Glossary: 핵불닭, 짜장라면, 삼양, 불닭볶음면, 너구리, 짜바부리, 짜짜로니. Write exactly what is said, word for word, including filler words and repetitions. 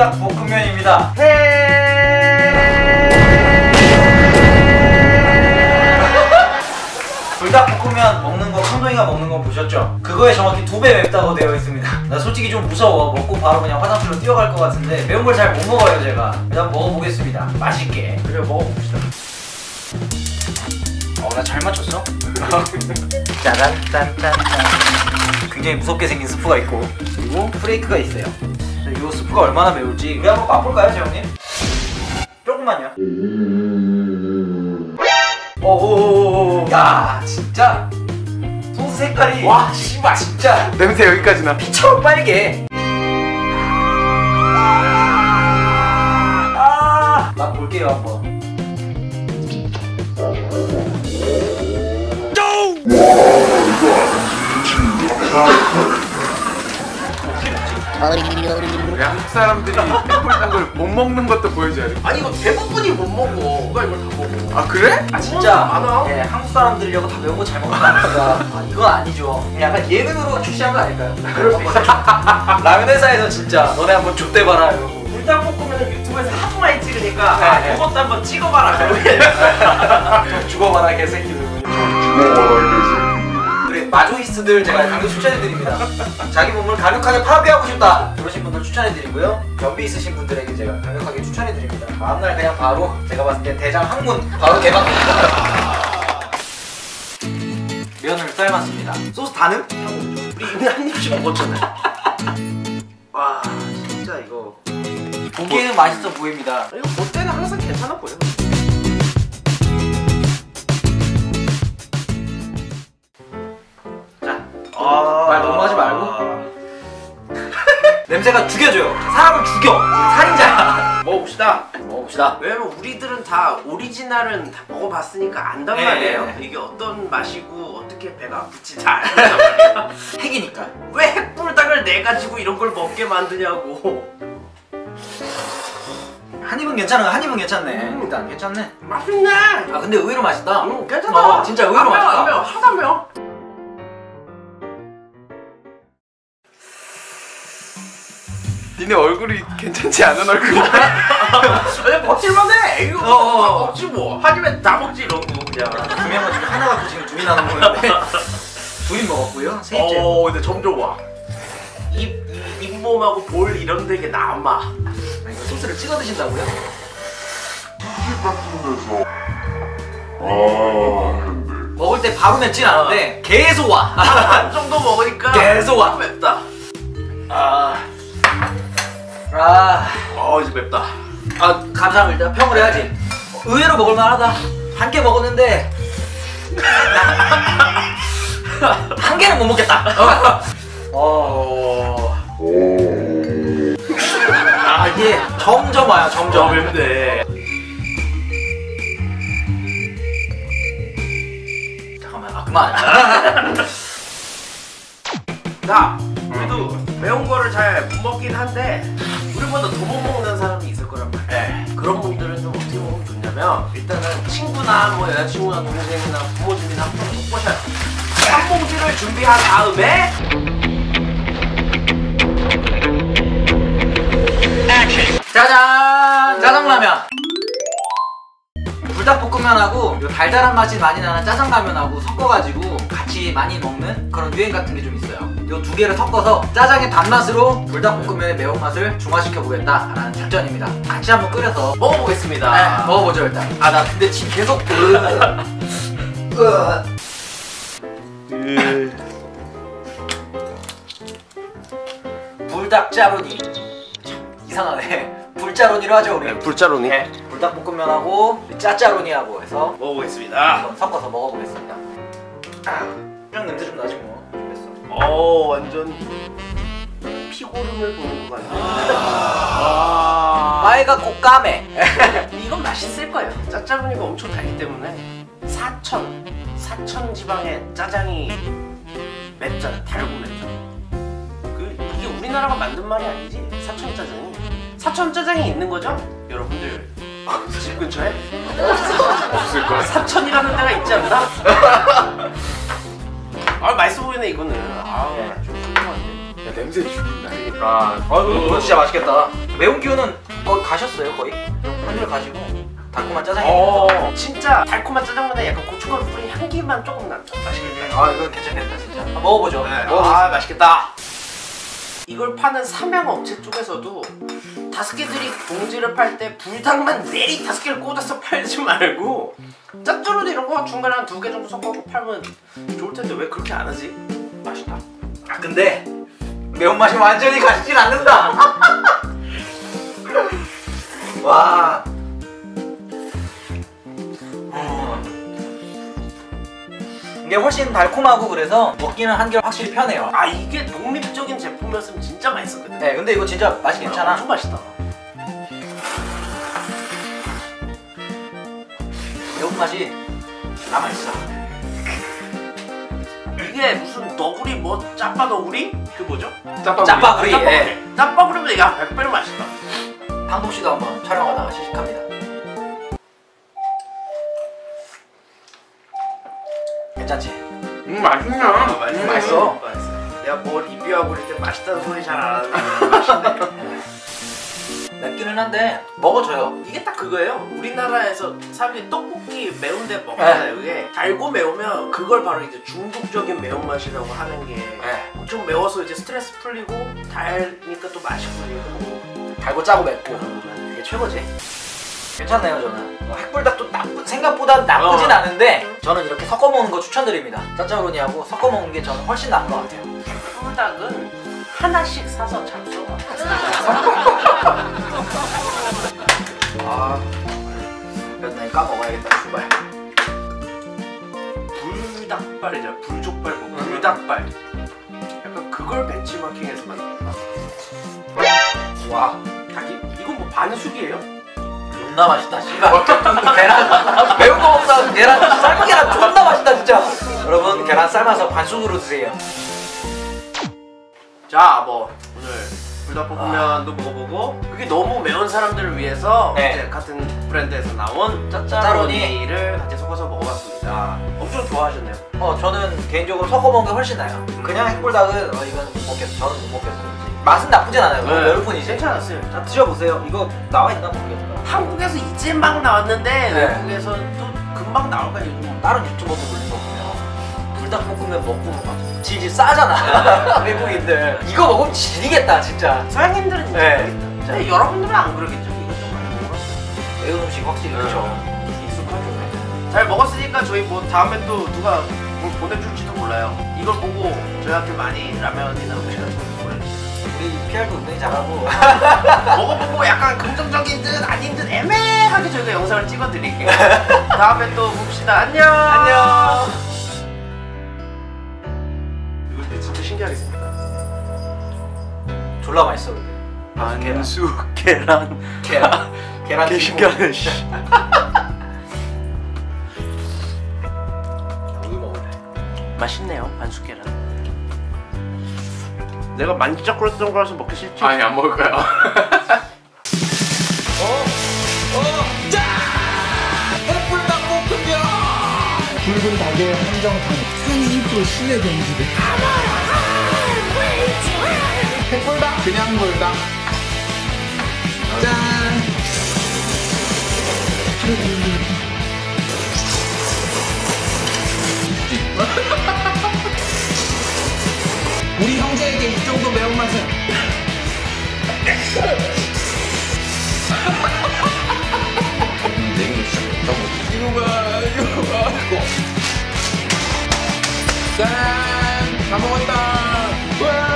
불닭볶음면입니다. 불닭볶음면 먹는 거, 천둥이가 먹는 거 보셨죠? 그거에 정확히 두 배 맵다고 되어 있습니다. 나 솔직히 좀 무서워. 먹고 바로 그냥 화장실로 뛰어갈 것 같은데 매운 걸 잘 못 먹어요 제가. 일단 먹어보겠습니다. 맛있게. 그래, 먹어봅시다. 어, 나 잘 맞췄어? 짜란 짠짠. 굉장히 무섭게 생긴 스프가 있고, 그리고 프레이크가 있어요. 이 스프가 얼마나 매울지 우리 한번 맛볼까요, 재형님? 조금만요. 오오오오오. 야, 진짜 소스 색깔이, 와, 씨발, 진짜 냄새 여기까지 나. 피처럼 빨개. 아, 맛 볼게요 한번. 한국 사람들이 핵불닭 걸 못 먹는 것도 보여줘야 돼. 아니, 이거 대부분이 못 먹어. 누가 이걸 다 먹어? 아, 그래? 아, 진짜 많아. 예, 한국 사람들이라고 다 매운 거 잘 먹는다. 아, 이건 아니죠. 약간 예능으로 출시한 거 아닐까요? 그럴 수 있어. 라면 회사에서 진짜 너네 한번 족대봐라 이러고. 불닭볶음면은 유튜브에서 하도 많이 찍으니까, 아, 네, 이것도 한번 찍어봐라. 죽어봐라 개새끼들. 마조이스트들 제가 강력 추천해드립니다. 자기 몸을 강력하게 파괴하고 싶다 그러신 분들 추천해드리고요, 변비 있으신 분들에게 제가 강력하게 추천해드립니다. 다음날 그냥 바로, 제가 봤을 때 대장 항문 바로 개방됩니다. 면을 삶았습니다. 소스 다는? 우리 이미 한 입씩 먹었잖아요. 와, 진짜 이거 보기에는 맛있어 보입니다. 이거 볼 때는 항상 괜찮아 보여. 말 너무 하지 말고. 냄새가 죽여줘요. 사람을 죽여. 살인자야. 먹어봅시다. 먹어봅시다. 왜냐면 우리들은 다 오리지널은 다 먹어봤으니까 안단 말이에요. 네. 이게 어떤 맛이고 어떻게 배가 아프지 다 안단 말이야. 핵이니까. 왜 핵불닭을 내가지고 이런 걸 먹게 만드냐고. 한 입은 괜찮아. 한 입은 괜찮네. 음, 일단 괜찮네. 맛있네. 아, 근데 의외로 맛있다. 음, 괜찮아. 어, 진짜 의외로 맛있다. 안 매워. 하나도 안 매워. 니네 얼굴이 괜찮지 않은 얼굴이야. 그냥 버틸만해. 이거 어, 먹지 뭐. 하지만 다 먹지 이런 거 그냥. 두 명만 중에 하나 갖고 지금 둘이 나는 거였는데 둘이 먹었고요. 세 입째. 어, 근데 점점 와. 입, 잇몸하고 볼 이런 데 이게 남아. 이거 소스를 찍어 드신다고요? 아, 먹을 때 바로 맵진 않은데 계속 와. 한 정도 먹으니까 계속 와. 맵다. 아. 아, 어, 이제 맵다. 아, 감사합니다. 평을 해야지. 의외로 먹을만하다. 한 개 먹었는데 한 개는 못 먹겠다. 어. 아, 이게 점점 와요. 점점. 어, 맵네. 잠깐만, 아, 그만. 자, 그래도 매운 거를 잘 못 먹긴 한데 우리보다 더 못 먹는 사람이 있을 거란 말이야. 네. 그런 분들은 좀 어떻게 보면 좋냐면, 일단은 친구나 뭐 여자친구나 동생이나 부모님이나 한 번씩 꼭 보셔요. 한 봉지를 준비한 다음에 짜잔! 짜장라면! 불닭볶음면하고 요 달달한 맛이 많이 나는 짜장라면하고 섞어가지고 같이 많이 먹는 그런 유행 같은 게 좀 있어요. 요 두 개를 섞어서 짜장의 단맛으로 불닭볶음면의 매운맛을 중화시켜보겠다 라는 작전입니다. 같이 한번 끓여서 먹어보겠습니다. 네, 먹어보죠 일단. 아, 나 근데 지금 계속 불닭 짜로니. 참 이상하네. 불짜로니로 하죠 우리. 네, 불짜로니. 네. 불닭볶음면하고 짜짜로니하고 해서 먹어보겠습니다. 섞어서 먹어보겠습니다. 그냥 냄새 좀 나지 뭐. 어, 완전 피고름을 보는 것 같네. 아, 빨갛고 까매. 이건 맛있을 거예요. 짜짜로니가 엄청 달기 때문에. 사천, 사천 지방의 짜장이 맵잖아. 달고 맵잖아. 그, 이게 우리나라가 만든 말이 아니지. 사천 짜장이. 사천 짜장이 있는 거죠? 여러분들 집 근처에? 없을 거야. 사천이라는 데가 있지 않나? 아, 맛있어 보이네 이거는. 아, 좀 훌륭한데. 야, 냄새 죽인다. 아, 아이고, 이거 진짜 맛있겠다. 매운 기운은 거의 가셨어요, 거의? 완전 가시고 달콤한 짜장면. 진짜 달콤한 짜장면에 약간 고춧가루 뿌린 향기만 조금 남죠. 맛있겠다. 아, 이건 괜찮겠다, 진짜. 아, 먹어보죠. 네. 아, 맛있겠다. 이걸 파는 삼양 업체 쪽에서도 다섯 개들이 봉지를 팔 때 불닭만 내리 다섯 개를 꽂아서 팔지 말고 짜짜로니 이런 거 중간에 한 두 개 정도 섞어서 팔면 좋을 텐데 왜 그렇게 안 하지? 맛있다. 아 근데 매운맛이 완전히 가시진 않는다. 와. 이게 훨씬 달콤하고 그래서 먹기는 한결 확실히 편해요. 아 이게 독립적인 제품이었으면 진짜 맛있었거든. 네 근데 이거 진짜 맛이 괜찮아. 엄청 맛있다. 매운맛이 남아있어. 이게 무슨 너구리 뭐 짜빠 너구리? 그 뭐죠? 짜바부리. 짜바부리. 짜바부리. 짜바부리면 이게 한 백 배는 맛있다. 방독씨도 한번 촬영하다가 시식합니다. 괜찮지? 음 맛있냐? 아, 맛있어. 음, 맛있어. 맛있어. 내가 뭐 리뷰하고 이렇게 맛있다는 소리 잘 안 하는데 맵기는 한데 먹어줘요. 이게 딱 그거예요. 우리나라에서 사람들이 떡볶이 매운데 먹잖아요. 이게 달고 매우면 그걸 바로 이제 중독적인 매운맛이라고 하는 게 좀 매워서 이제 스트레스 풀리고 달니까 또 맛이 풀리고 달고 짜고 맵고 음, 이게 최고지. 괜찮네요. 저는 핵불닭도 나쁘, 생각보다 나쁘진 어. 않은데 저는 이렇게 섞어 먹는 거 추천드립니다. 짜짜로니하고 섞어 먹는 게 저는 훨씬 나은 것 같아요. 핵불닭은 하나씩 사서 잡숴봐. 아, 맨날 까먹어야겠다. 출발. 불닭발이잖아. 불족발 뭐 불닭발. 약간 그걸 벤치마킹해서 만든 거. 와, 닭이 이건 뭐 반숙이에요? 존나 맛있다. 씨발. 계란 매운 거 없다. 계란 삶은 계란 존나 맛있다 진짜. 여러분 계란 삶아서 반숙으로 드세요. 자, 뭐 오늘 불닭볶음면도 아. 먹어보고 그게 너무 매운 사람들을 위해서 네. 이제 같은 브랜드에서 나온 짜짜로니를 같이 섞어서 먹어봤습니다. 엄청 좋아하셨네요. 어, 저는 개인적으로 섞어 먹는 게 훨씬 나아요. 음. 그냥 핵불닭은 어, 이건 못 먹겠어. 저는 못 먹겠어. 맛은 나쁘진 않아요. 네. 매울 뿐이지. 괜찮았어요. 다 드셔보세요. 이거 나와있나 모르겠다. 한국에서 이제 막 나왔는데 네. 외국에서 또 금방 나올까. 요즘 다른 유튜버도 보면 불닭볶음면 먹고 먹어. 질질 싸잖아. 네. 외국인들 이거 먹으면 질리겠다 진짜. 서양인들은 진짜 네. 모르겠다. 근데 네. 여러분들은 안 그러겠죠. 이거 좀 많이 먹었어요. 매운 음식 확실히 네. 그렇죠. 익숙하죠. 잘 먹었으니까 저희 뭐 다음에 또 누가 뭘 보내줄지도 몰라요. 이걸 보고 저희한테 많이 라면이나 음식을 우리 피알도 굉장히 잘하고 먹어보고 약간 긍정적인 듯 아닌 듯 애매하게 저희가 영상을 찍어드릴게요. 다음에 또 봅시다. 안녕. 안녕. 이거 근데 진짜 신기하게 생겼다. 졸라 맛있어 근데. 반숙 계란. 계란. 계란. 개 신기하네. 우유 먹을래. 맛있네요 반숙 계란. 내가 만지작거렸던 거라서 먹기 싫지? 아니 안 먹을 거야. 어? 어? 짠! 핵불닭볶음면! 붉은 닭의 한정판 삼십 퍼센트 실내 경주대. 핵불닭! 그냥 불닭! 짠! 우리 형제에게 이 정도 매운맛은 이거 봐 이거 봐 짠! 다 먹었다! 우와!